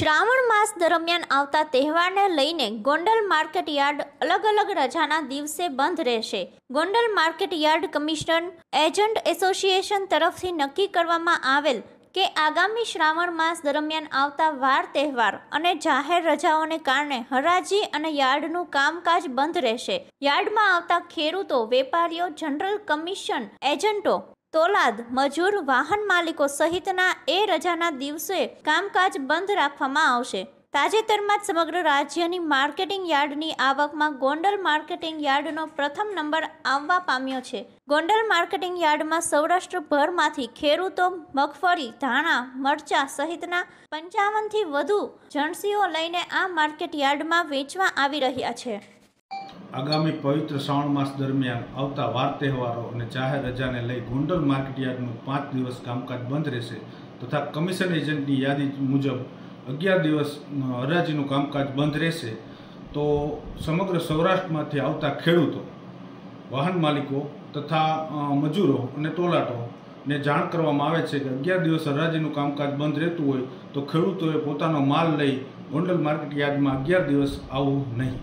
શ્રાવણ માસ દરમિયાન આવતા તહેવારને લઈને ગોંડલ માર્કેટયાર્ડ અલગ અલગ રજાના દિવસે બંધ રહેશે. Gondal market yard commission agent association તરફથી નક્કી કરવામાં આવેલ કે આગામી શ્રાવણ માસ દરમિયાન આવતા વાર તહેવાર અને જાહેર રજાઓને કારણે હરાજી અને યાર્ડનું કામકાજ બંધ રહેશે. યાર્ડમાં આવતા ખેડૂતો, વેપારીઓ, જનરલ કમિશન એજન્ટો, તોલાદ મજૂર, વાહન માલિકો સહિતના એ રજાના દિવસે કામકાજ બંધ રાખવામાં આવશે. તાજેતરમાં જ સમગ્ર રાજ્યની માર્કેટિંગ યાર્ડની આવકમાં ગોંડલ માર્કેટિંગ યાર્ડનો પ્રથમ નંબર આવવા પામ્યો છે. ગોંડલ માર્કેટિંગ યાર્ડમાં સૌરાષ્ટ્રભરમાંથી ખેડૂતો મગફળી, ધાણા, મરચા સહિતના 55થી વધુ જણસીઓ લઈને આ માર્કેટ યાર્ડમાં વેચવા આવી રહ્યા છે. आगामी पवित्र श्रावण मास दरमियान आवता वार तहेवारों और जाहिर रजाने लई गोंडल मार्केटयार्डनुं 5 दिवस कामकाज बंद रहेशे तथा कमिशन एजेंटनी यादी मुजब 11 दिवस हराजीनुं कामकाज बंद रहेशे। तो समग्र सौराष्ट्रमांथी आवता खेडूतो, वाहन मालिको तथा मजूरो अने तोलाटो ने जाण करवामां आवे छे के 11 दिवस हराजीनुं कामकाज बंद रहेतुं होय तो खेडूतोए पोतानो माल लई गोंडल मार्केटयार्डमां 11 दिवस आववुं नहीं।